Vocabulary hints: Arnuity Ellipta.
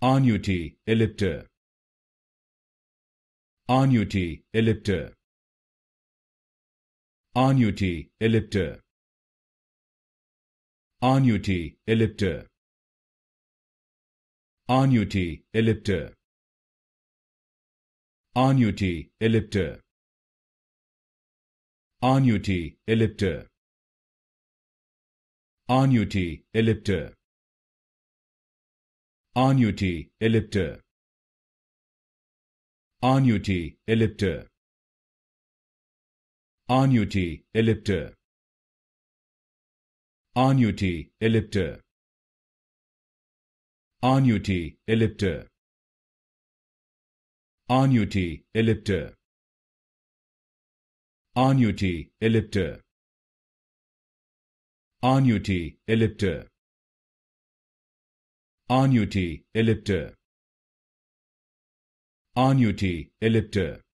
Arnuity Ellipta. Arnuity Ellipta. Arnuity Ellipta. Arnuity Ellipta. Arnuity Ellipta. Arnuity Ellipta. Arnuity Ellipta. Arnuity Ellipta. Arnuity Ellipta. Arnuity Ellipta. Arnuity Ellipta. Arnuity Ellipta. Arnuity Ellipta. Arnuity Ellipta. Arnuity Ellipta. Arnuity Ellipta. Arnuity Ellipta. Arnuity Ellipta.